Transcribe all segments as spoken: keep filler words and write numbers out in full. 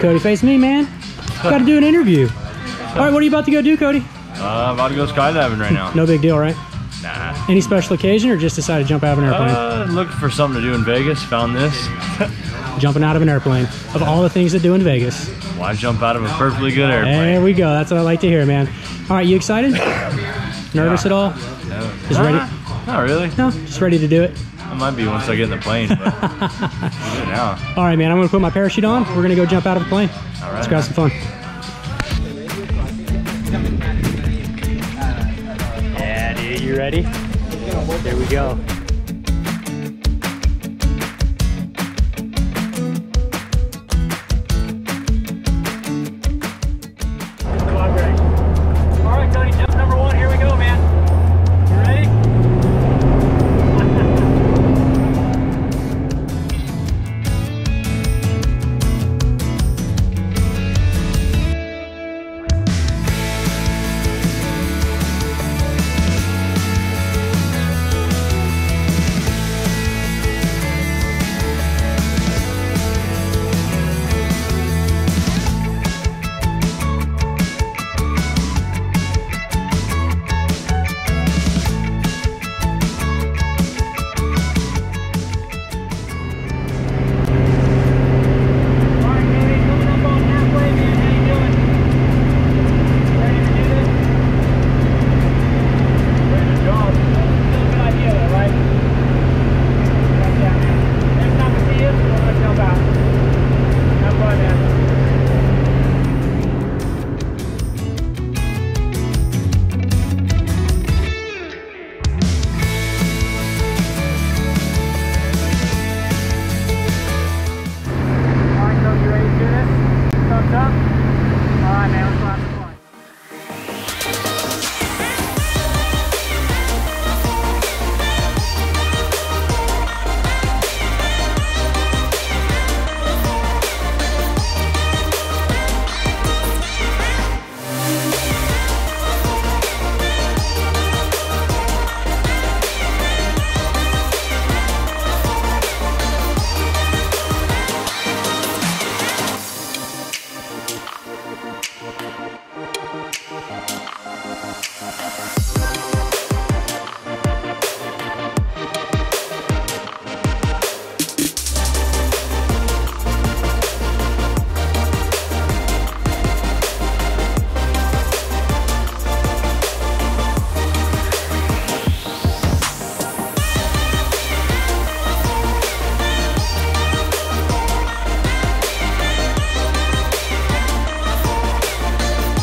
Cody, face me, man. Got to do an interview. All right, what are you about to go do, Cody? Uh, I'm about to go skydiving right now. No big deal, right? Nah. Any special occasion, or just decided to jump out of an airplane? Uh, looking for something to do in Vegas. Found this. Jumping out of an airplane. Of all the things to do in Vegas. Why jump out of a perfectly good airplane? There we go. That's what I like to hear, man. All right, you excited? Nervous yeah. at all? No. Just ready? Not really. No? Just ready to do it? I might be once I get in the plane, but now. All right, man. I'm going to put my parachute on. We're going to go jump out of the plane. All right. Let's grab some fun. Yeah, dude. You ready? There we go. What'd you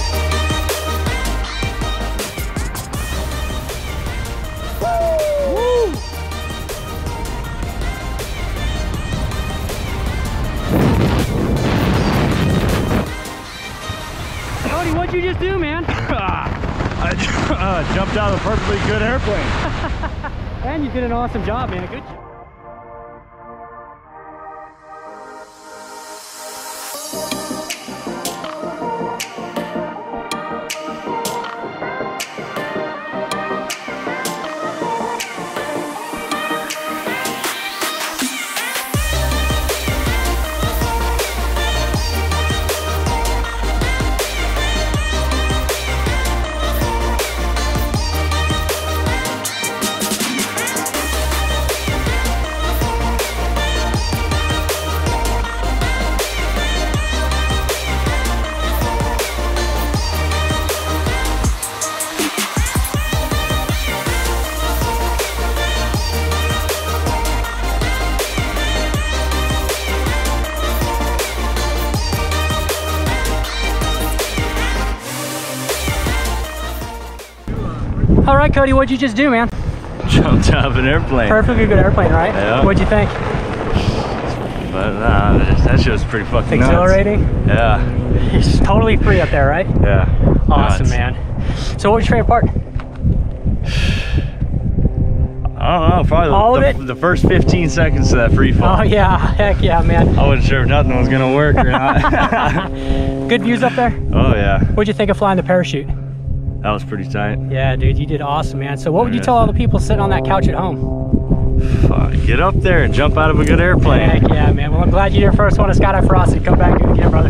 just do, man? I uh, jumped out of a perfectly good airplane. And you did an awesome job, man. Good job. All right, Cody, what'd you just do, man? Jumped out of an airplane. Perfectly good airplane, right? Yeah. What'd you think? But nah, that shit was pretty fucking exhilarating. Nuts. Yeah. It's totally free up there, right? Yeah. Awesome, nuts. Man. So what was your favorite part? I don't know, probably All the, of it? the first fifteen seconds of that free fall. Oh yeah, heck yeah, man. I wasn't sure if nothing was gonna work or not. Good views up there? Oh yeah. What'd you think of flying the parachute? That was pretty tight. Yeah, dude, you did awesome, man. So what would you tell all the people sitting on that couch at home? Fuck, get up there and jump out of a good airplane. Heck yeah, man. Well, I'm glad you did your first one at Skydive Fyrosity. Come back and get it, brother.